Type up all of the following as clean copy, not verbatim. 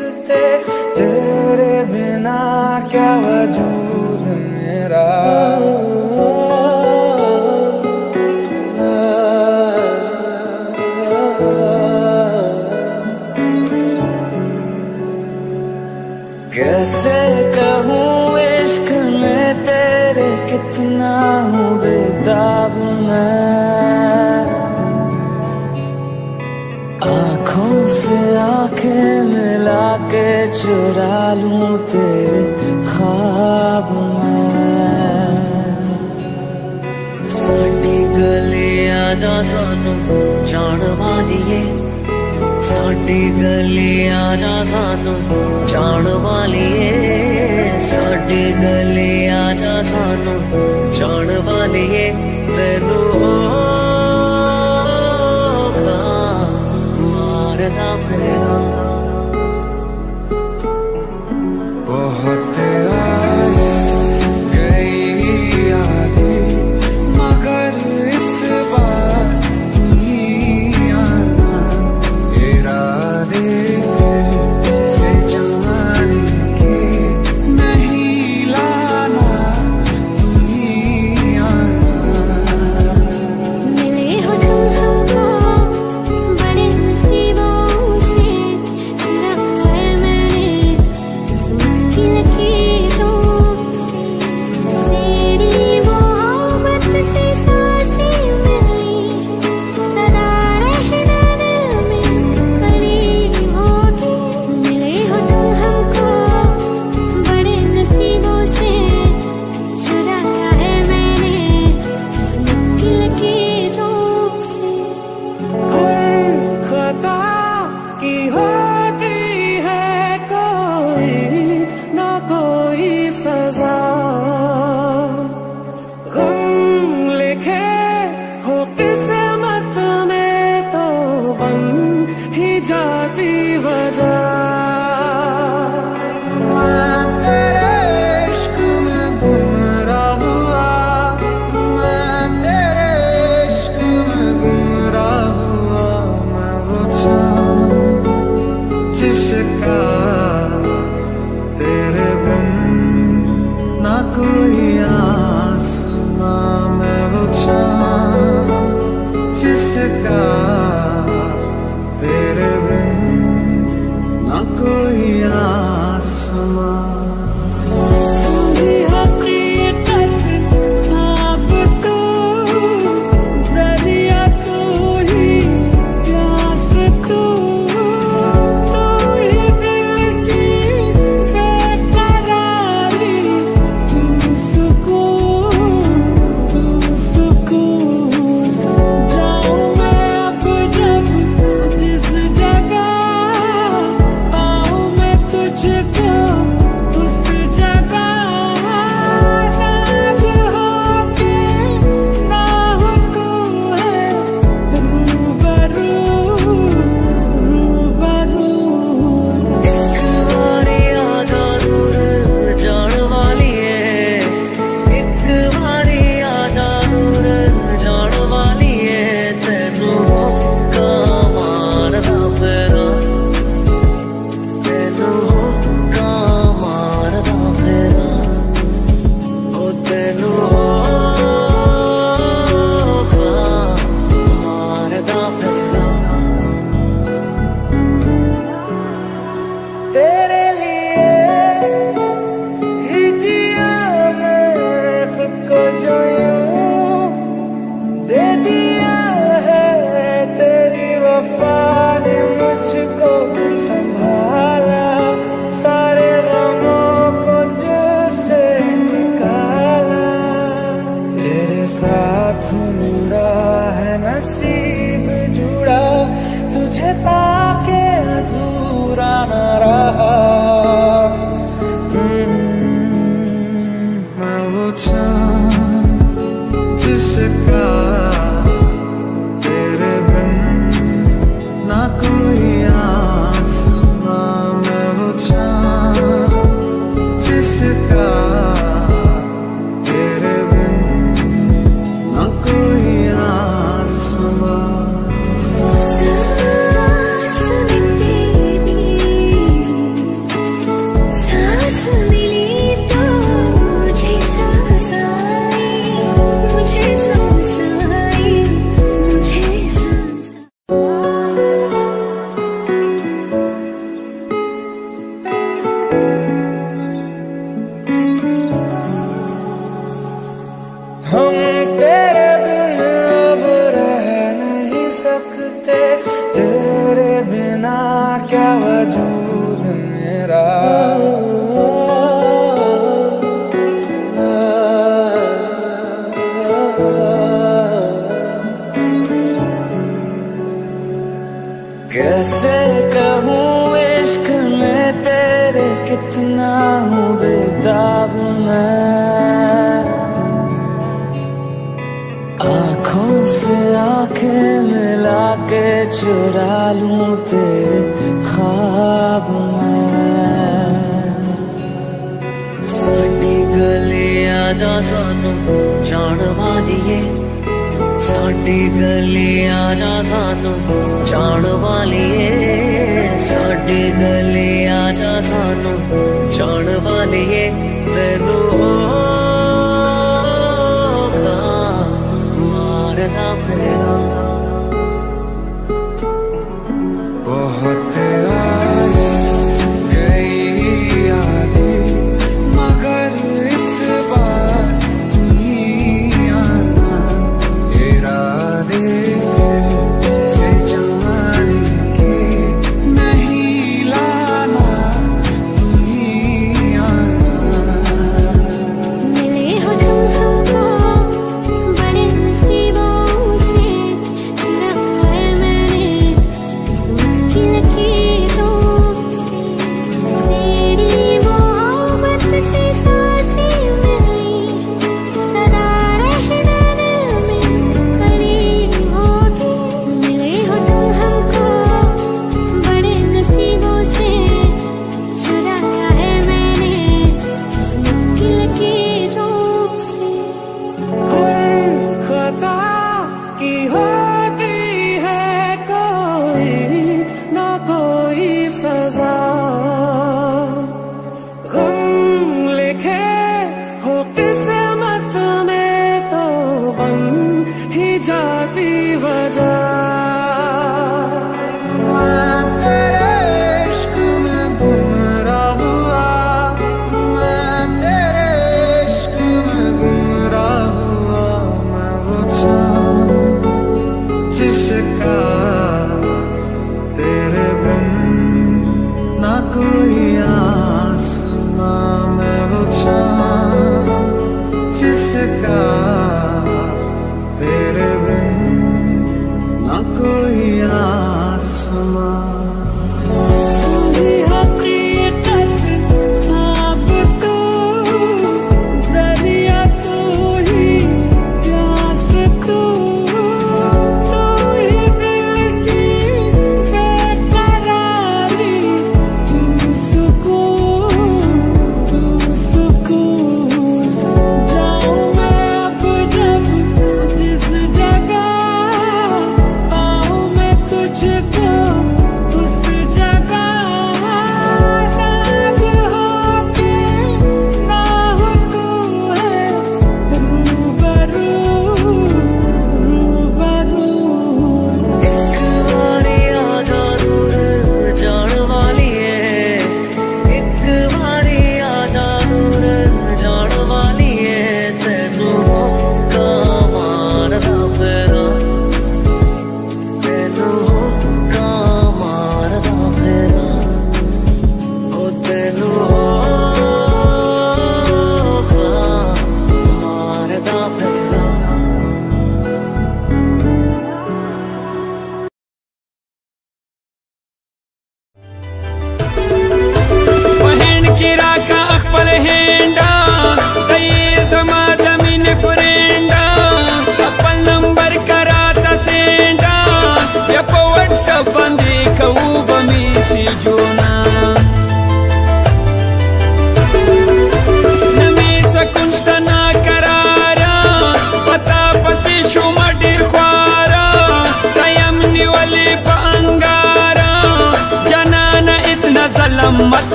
देखते तेरे बिना क्या वजूद मेरा। कैसे कहूँ इश्क में तेरे कितना हूँ बेताब मैं। आँखों से आँखें मिला के चुरा लूँ तेरे ख्वाब मैं। साडी गलियाँ ना सानू जान वालिए, साडी गलियाँ ना सानू जान वालिए, साडी गलियाँ ना सानू जान वालिए। तेनू मारना पैना बहुत कितना हूँ बेताब मैं, आँखों से आँखें मिला के चुरा लूँ तेरे ख्वाब मैं। साडी गलियां दा सानूं जानवा दिए, साडी गलियां दा सानूं जानवा लिये, साडी गलियां दा सानूं जानवा लिये। तेनू होगा मारना मेरा बहुत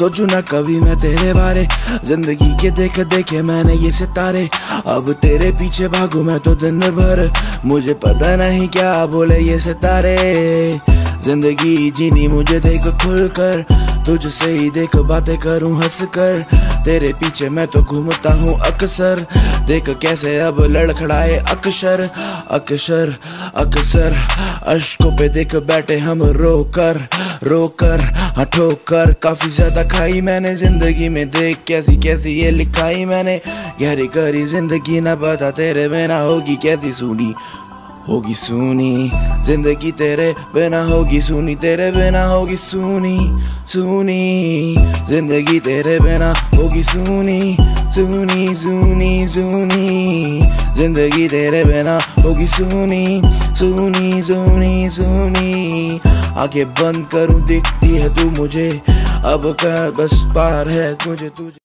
सोचू ना कभी मैं तेरे बारे, जिंदगी के देखे देखे मैंने ये सितारे। अब तेरे पीछे भागू मैं तो दिन भर, मुझे पता नहीं क्या बोले ये सितारे। जिंदगी जीनी मुझे देख खुल कर, तुझसे ही देख बातें करूं हंस कर। तेरे पीछे मैं तो घूमता हूँ अक्सर, देख कैसे अब लड़खड़ाए अक्षर अक्षर अक्सर। अश्कों पे देख बैठे हम रोकर रोकर हाँ ठोकर। काफी ज्यादा खाई मैंने जिंदगी में, देख कैसी कैसी ये लिखाई मैंने। गहरी गहरी जिंदगी ना बता तेरे बिना होगी कैसी सुनी, होगी सुनी जिंदगी तेरे बिना, होगी सुनी तेरे बिना, होगी सुनी सुनी जिंदगी तेरे बिना, होगी सुनी सुनी सुनी सुनी जिंदगी तेरे बिना, होगी सुनी सुनी सुनी सुनी। आंखें बंद करूं दिखती है तू मुझे, अब कर बस पार है तुझे तुझे।